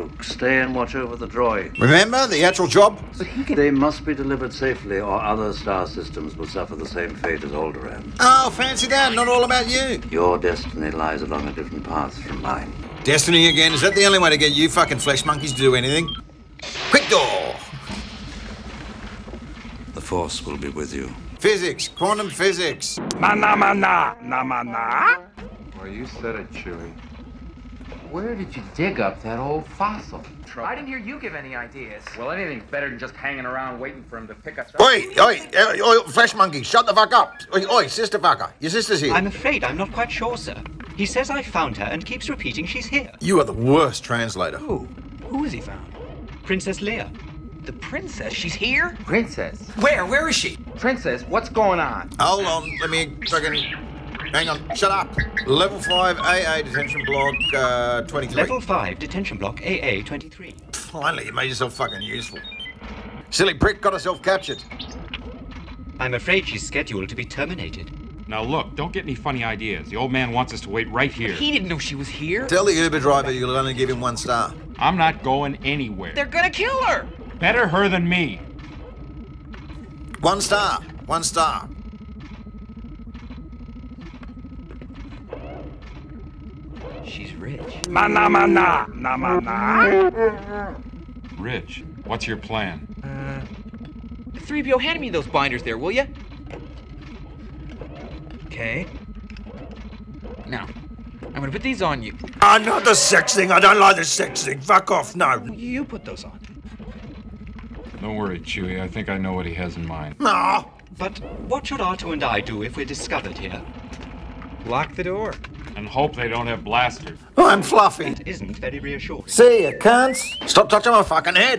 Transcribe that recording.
Luke. Stay and watch over the droid. Remember the actual job? They must be delivered safely, or other star systems will suffer the same fate as Alderaan. Oh, fancy that. Not all about you. Your destiny lies along a different path from mine. Destiny again? Is that the only way to get you fucking flesh monkeys to do anything? Quick door! The Force will be with you. Physics. Quantum physics. Na-na-na-na-na-na-na? Well, you said it, Chewie. Where did you dig up that old fossil? I didn't hear you give any ideas. Well, anything's better than just hanging around waiting for him to pick us up. Oi, flesh monkey, shut the fuck up. Oi, Sister Vaca, your sister's here. I'm afraid I'm not quite sure, sir. He says I found her and keeps repeating she's here. You are the worst translator. Who has he found? Princess Leia. The princess? She's here? Princess? Where is she? Princess, what's going on? Hold on, let me fucking... Hang on, shut up. Level 5 AA detention block 23. Level 5 detention block AA 23. Finally, you made yourself fucking useful. Silly prick got herself captured. I'm afraid she's scheduled to be terminated. Now look, don't get any funny ideas. The old man wants us to wait right here. But he didn't know she was here. Tell the Uber driver you'll only give him 1 star. I'm not going anywhere. They're gonna kill her. Better her than me. 1 star. 1 star. She's rich. Ma-na-ma-na! Na-ma-na! Rich, what's your plan? 3PO, hand me those binders there, will ya? Okay. Now, I'm gonna put these on you. Not the sex thing! I don't like the sex thing! Fuck off, no! You put those on. Don't worry, Chewie. I think I know what he has in mind. Nah! But what should R2 and I do if we're discovered here? Lock the door. And hope they don't have blasters. I'm fluffy. That isn't very reassuring. See ya, cunts. Stop touching my fucking head.